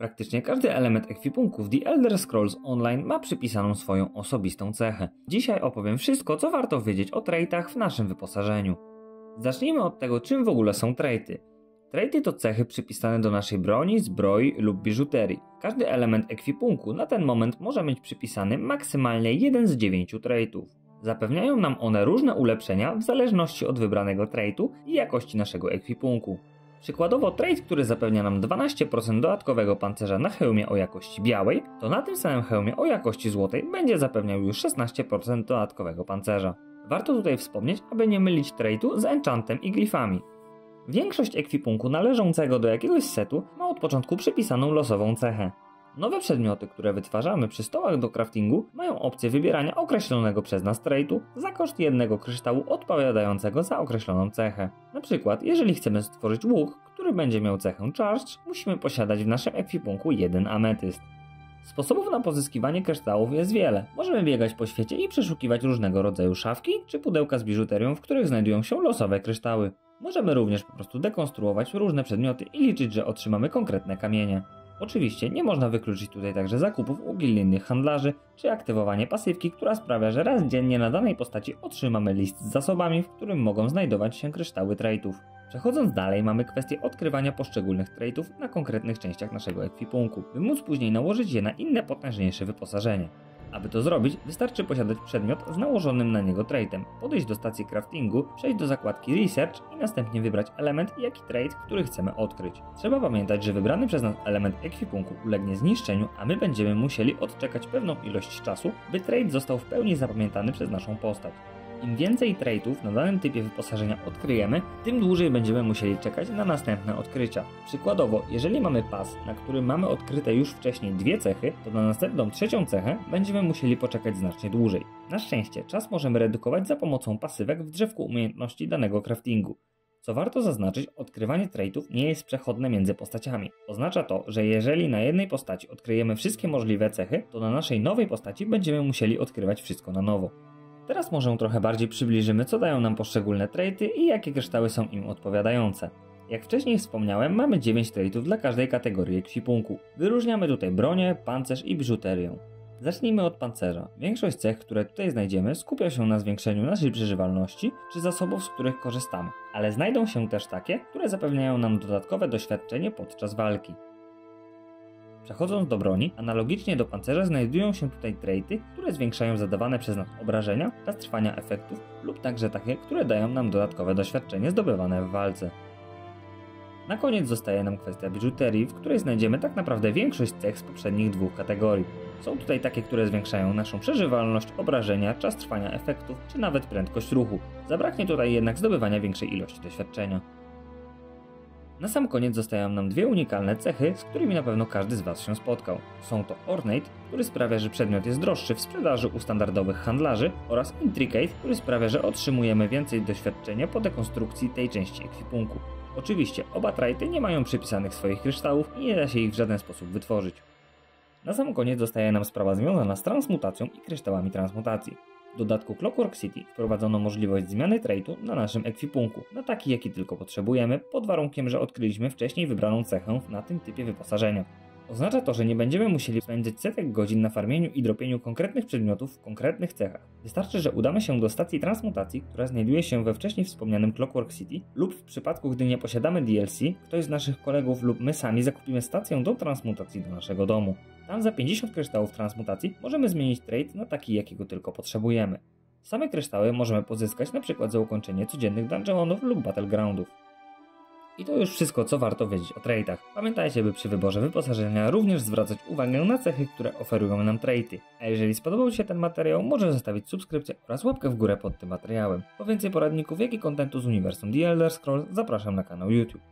Praktycznie każdy element ekwipunku w The Elder Scrolls Online ma przypisaną swoją osobistą cechę. Dzisiaj opowiem wszystko, co warto wiedzieć o traitach w naszym wyposażeniu. Zacznijmy od tego, czym w ogóle są traity. Traity to cechy przypisane do naszej broni, zbroi lub biżuterii. Każdy element ekwipunku na ten moment może mieć przypisany maksymalnie jeden z 9 traitów. Zapewniają nam one różne ulepszenia w zależności od wybranego traitu i jakości naszego ekwipunku. Przykładowo trait, który zapewnia nam 12% dodatkowego pancerza na hełmie o jakości białej, to na tym samym hełmie o jakości złotej będzie zapewniał już 16% dodatkowego pancerza. Warto tutaj wspomnieć, aby nie mylić traitu z enchantem i glifami. Większość ekwipunku należącego do jakiegoś setu ma od początku przypisaną losową cechę. Nowe przedmioty, które wytwarzamy przy stołach do craftingu, mają opcję wybierania określonego przez nas traitu za koszt jednego kryształu odpowiadającego za określoną cechę. Na przykład, jeżeli chcemy stworzyć łuk, który będzie miał cechę charge, musimy posiadać w naszym ekwipunku jeden ametyst. Sposobów na pozyskiwanie kryształów jest wiele. Możemy biegać po świecie i przeszukiwać różnego rodzaju szafki czy pudełka z biżuterią, w których znajdują się losowe kryształy. Możemy również po prostu dekonstruować różne przedmioty i liczyć, że otrzymamy konkretne kamienie. Oczywiście nie można wykluczyć tutaj także zakupów u gildijnych handlarzy, czy aktywowanie pasywki, która sprawia, że raz dziennie na danej postaci otrzymamy list z zasobami, w którym mogą znajdować się kryształy traitów. Przechodząc dalej, mamy kwestię odkrywania poszczególnych traitów na konkretnych częściach naszego ekwipunku, by móc później nałożyć je na inne potężniejsze wyposażenie. Aby to zrobić, wystarczy posiadać przedmiot z nałożonym na niego traitem, podejść do stacji craftingu, przejść do zakładki Research i następnie wybrać element, jak i trait, który chcemy odkryć. Trzeba pamiętać, że wybrany przez nas element ekwipunku ulegnie zniszczeniu, a my będziemy musieli odczekać pewną ilość czasu, by trait został w pełni zapamiętany przez naszą postać. Im więcej traitów na danym typie wyposażenia odkryjemy, tym dłużej będziemy musieli czekać na następne odkrycia. Przykładowo, jeżeli mamy pas, na którym mamy odkryte już wcześniej 2 cechy, to na następną 3 cechę będziemy musieli poczekać znacznie dłużej. Na szczęście czas możemy redukować za pomocą pasywek w drzewku umiejętności danego craftingu. Co warto zaznaczyć, odkrywanie traitów nie jest przechodne między postaciami. Oznacza to, że jeżeli na jednej postaci odkryjemy wszystkie możliwe cechy, to na naszej nowej postaci będziemy musieli odkrywać wszystko na nowo. Teraz może trochę bardziej przybliżymy, co dają nam poszczególne traity i jakie kryształy są im odpowiadające. Jak wcześniej wspomniałem, mamy 9 traitów dla każdej kategorii ekwipunku. Wyróżniamy tutaj bronię, pancerz i biżuterię. Zacznijmy od pancerza. Większość cech, które tutaj znajdziemy, skupia się na zwiększeniu naszej przeżywalności czy zasobów, z których korzystamy, ale znajdą się też takie, które zapewniają nam dodatkowe doświadczenie podczas walki. Przechodząc do broni, analogicznie do pancerza znajdują się tutaj traity, które zwiększają zadawane przez nas obrażenia, czas trwania efektów lub także takie, które dają nam dodatkowe doświadczenie zdobywane w walce. Na koniec zostaje nam kwestia biżuterii, w której znajdziemy tak naprawdę większość cech z poprzednich 2 kategorii. Są tutaj takie, które zwiększają naszą przeżywalność, obrażenia, czas trwania efektów czy nawet prędkość ruchu. Zabraknie tutaj jednak zdobywania większej ilości doświadczenia. Na sam koniec zostają nam 2 unikalne cechy, z którymi na pewno każdy z Was się spotkał. Są to Ornate, który sprawia, że przedmiot jest droższy w sprzedaży u standardowych handlarzy, oraz Intricate, który sprawia, że otrzymujemy więcej doświadczenia po dekonstrukcji tej części ekwipunku. Oczywiście oba traity nie mają przypisanych swoich kryształów i nie da się ich w żaden sposób wytworzyć. Na sam koniec zostaje nam sprawa związana z transmutacją i kryształami transmutacji. W dodatku Clockwork City wprowadzono możliwość zmiany traitu na naszym ekwipunku, na taki jaki tylko potrzebujemy, pod warunkiem, że odkryliśmy wcześniej wybraną cechę na tym typie wyposażenia. Oznacza to, że nie będziemy musieli spędzić setek godzin na farmieniu i dropieniu konkretnych przedmiotów w konkretnych cechach. Wystarczy, że udamy się do stacji transmutacji, która znajduje się we wcześniej wspomnianym Clockwork City, lub w przypadku, gdy nie posiadamy DLC, ktoś z naszych kolegów lub my sami zakupimy stację do transmutacji do naszego domu. Tam za 50 kryształów transmutacji możemy zmienić trait na taki, jakiego tylko potrzebujemy. Same kryształy możemy pozyskać np. za ukończenie codziennych dungeonów lub battlegroundów. I to już wszystko, co warto wiedzieć o traitach. Pamiętajcie, by przy wyborze wyposażenia również zwracać uwagę na cechy, które oferują nam traity. A jeżeli spodobał Ci się ten materiał, możesz zostawić subskrypcję oraz łapkę w górę pod tym materiałem. Po więcej poradników, jak i kontentu z uniwersum The Elder Scrolls zapraszam na kanał YouTube.